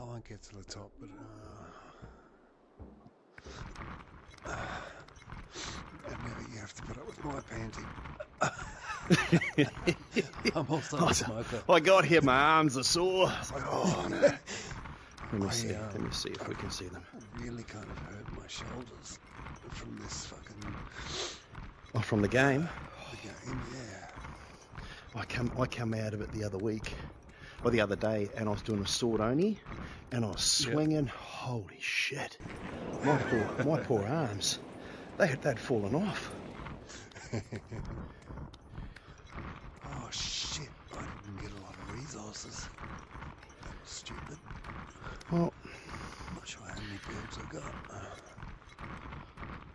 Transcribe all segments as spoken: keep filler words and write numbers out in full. I won't get to the top, but uh, admit you have to put up with my panting. I'm also a smoker. I got here, my arms are sore. It's like, oh no. Let me I, see. Um, Let me see if I we can see them. Really kind of hurt my shoulders from this fucking. Oh, from the game. The game, yeah. I come, I come out of it the other week. Well, the other day, and I was doing a sword only, and I was swinging. Yep. Holy shit! My poor, my poor arms. They had, they'd fallen off. Oh shit! I didn't get a lot of resources. That was stupid. Well, I'm not sure how many builds I got.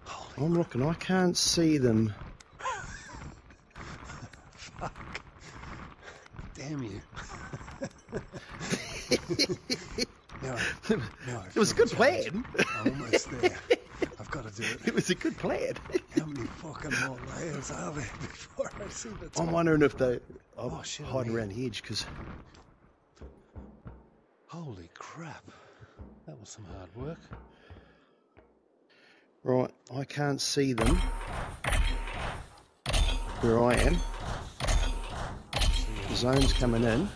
Holy I'm crap. Looking. I can't see them. Fuck! Damn you! No, no, it was a good plan. I'm almost there. I've got to do it. It was a good plan. How many fucking more layers are there before I see the top? I'm wondering if they... I'm oh, shit, hiding man. around the edge because... Holy crap. That was some hard work. Right, I can't see them where I am. The zone's coming in.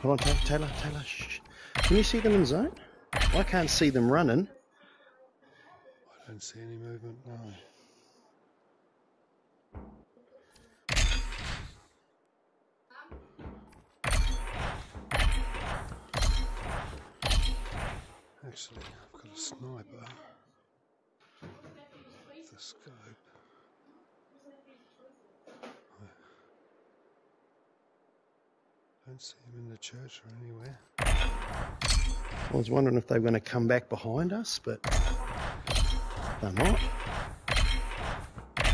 Come on, Taylor, Taylor, shh. Can you see them in the zone? I can't see them running. I don't see any movement, no. Actually, I've got a sniper. With a scope. I don't see him in the church or anywhere. I was wondering if they were going to come back behind us, but they're not. Just be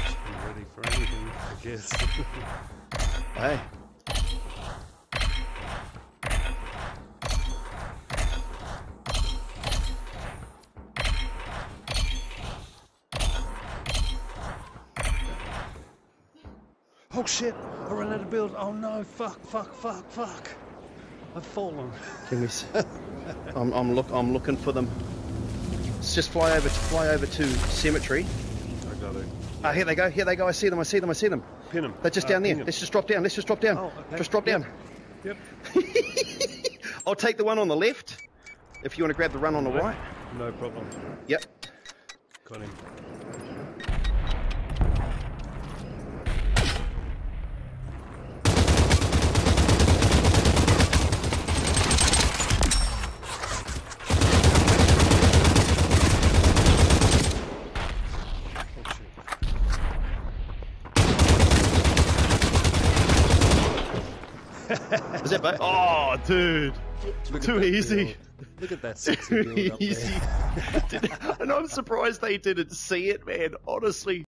ready for anything, I guess. Hey. Oh shit, I ran out of build. Oh no, fuck, fuck, fuck, fuck. I've fallen. Can we see? I'm, I'm, look, I'm looking for them. Let's just fly over, fly over to cemetery. I got it. Ah, here they go, here they go. I see them, I see them, I see them. Pin them. They're just uh, down there. Them. Let's just drop down, let's just drop down. Oh, okay. Just drop yep. down. Yep. I'll take the one on the left. If you want to grab the run on the right. No problem. Yep. Got him. Is that bad? Oh, dude. Look Too easy. Build. Look at that sexy build up there. And I'm surprised they didn't see it, man. Honestly.